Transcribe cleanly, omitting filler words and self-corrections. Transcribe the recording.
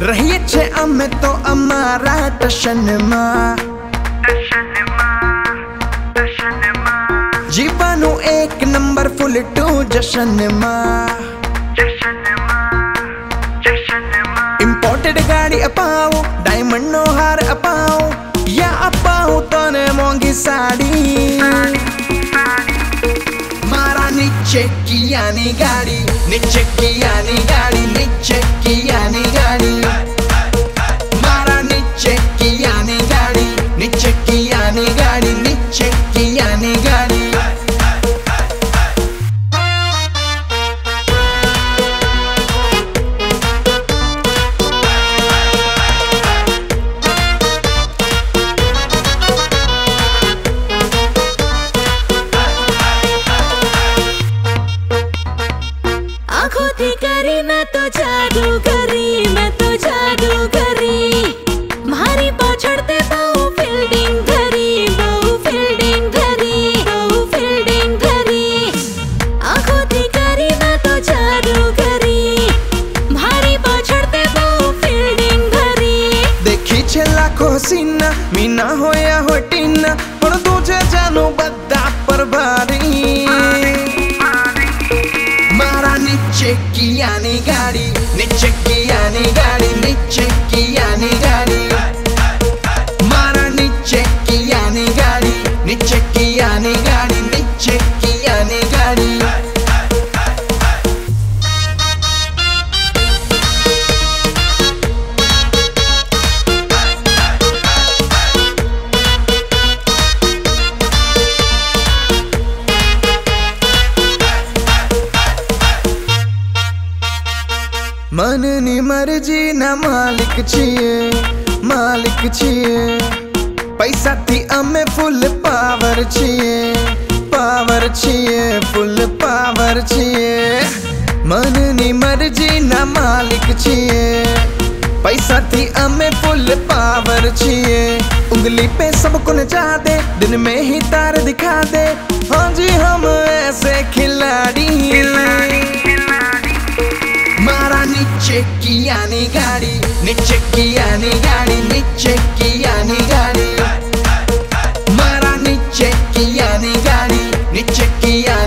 रहिए छे अमे तो अमारा जशन माँ जीवानु एक नंबर फुल टू जशन माँ इम्पोर्टेड गाड़ी अपाओ डायमंड नो हार अपाओ या अपाओ तो ने मोंगी साड़ी मारा नीचे किया नी गाड़ी नीचे किया नी गाड़ी नीचे किया नी गाड़ी मारा नीचे किया नी गाड़ी नीचे किया नी गाड़ी नीचे किया नी गाड़ी। सीना मीना हो या हो टीना पर तुझे जानो बद्दा पर भारी मारा नीचे किया नी गाड़ी नीचे किया नी गाड़ी नीचे किया नी गाड़ी मारा नीचे किया नी गाड़ी नीचे किया नी गाड़ी नीचे किया नी गाड़ी। मन नी मर्जी ना मालिक छिए पैसा थी अमे फुल पावर छिए फुल पावर छिए मन नी मर्जी ना मालिक छिए पैसा थी अमे फुल पावर छिए उंगली पे सबको नचा दे दिन में ही तार दिखा दे हाँ जी हम ऐसे खिलाड़ी मारा नीचे किया नी गाड़ी नीचे किया नी गाड़ी नीचे किया नी गाड़ी मारा नीचे किया नी गाड़ी नीचे किया